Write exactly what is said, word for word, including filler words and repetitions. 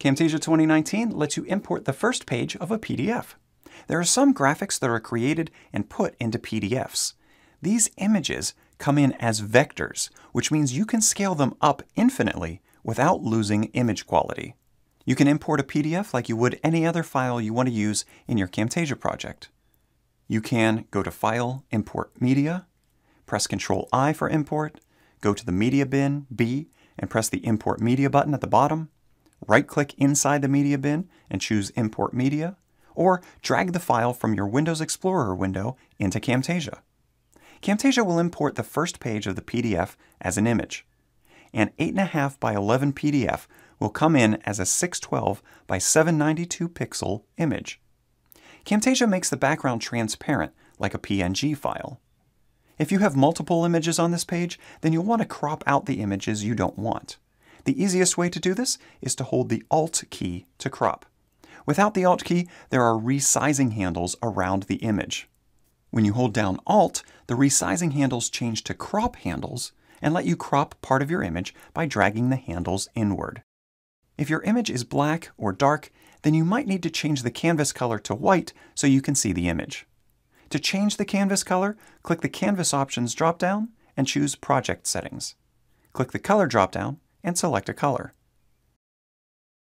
Camtasia twenty nineteen lets you import the first page of a P D F. There are some graphics that are created and put into P D Fs. These images come in as vectors, which means you can scale them up infinitely without losing image quality. You can import a P D F like you would any other file you want to use in your Camtasia project. You can go to File, Import Media, press control I for import, go to the Media bin, B, and press the Import Media button at the bottom, right-click inside the media bin and choose Import Media, or drag the file from your Windows Explorer window into Camtasia. Camtasia will import the first page of the P D F as an image. An eight and a half by eleven P D F will come in as a six twelve by seven ninety-two pixel image. Camtasia makes the background transparent, like a P N G file. If you have multiple images on this page, then you'll want to crop out the images you don't want. The easiest way to do this is to hold the Alt key to crop. Without the Alt key, there are resizing handles around the image. When you hold down Alt, the resizing handles change to crop handles and let you crop part of your image by dragging the handles inward. If your image is black or dark, then you might need to change the canvas color to white so you can see the image. To change the canvas color, click the Canvas Options drop-down and choose Project Settings. Click the Color drop-down and select a color.